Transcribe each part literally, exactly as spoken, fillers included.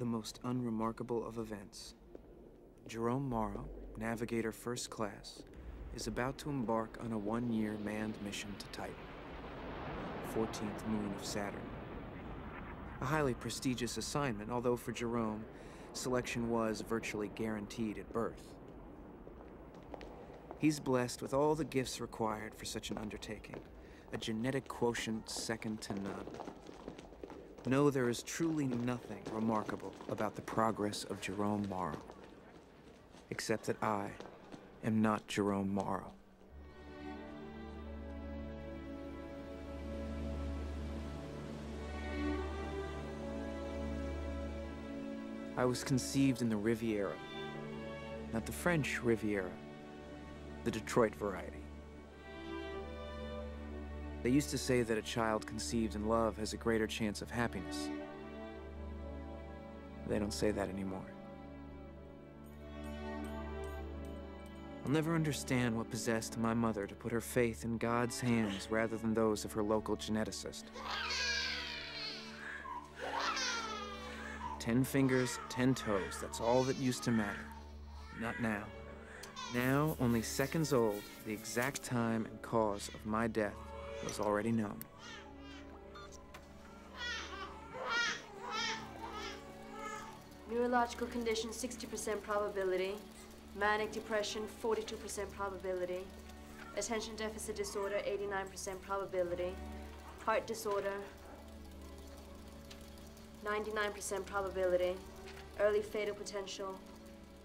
the most unremarkable of events. Jerome Morrow, Navigator First Class, is about to embark on a one-year manned mission to Titan, fourteenth moon of Saturn. A highly prestigious assignment, although for Jerome, selection was virtually guaranteed at birth. He's blessed with all the gifts required for such an undertaking, a genetic quotient second to none. No, there is truly nothing remarkable about the progress of Jerome Morrow, except that I am not Jerome Morrow. I was conceived in the Riviera, not the French Riviera, the Detroit variety. They used to say that a child conceived in love has a greater chance of happiness. They don't say that anymore. I'll never understand what possessed my mother to put her faith in God's hands rather than those of her local geneticist. Ten fingers, ten toes, that's all that used to matter. Not now. Now, only seconds old, the exact time and cause of my death was already known. Neurological condition, sixty percent probability. Manic depression, forty-two percent probability. Attention deficit disorder, eighty-nine percent probability. Heart disorder, ninety-nine percent probability. Early fatal potential.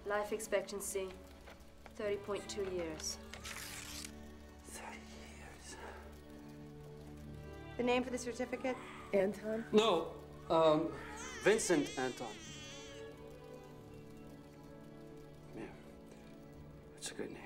Life expectancy, thirty point two years. thirty years. The name for the certificate? Anton? No, um, Vincent Anton. Yeah, that's a good name.